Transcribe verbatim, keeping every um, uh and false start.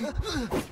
Ugh!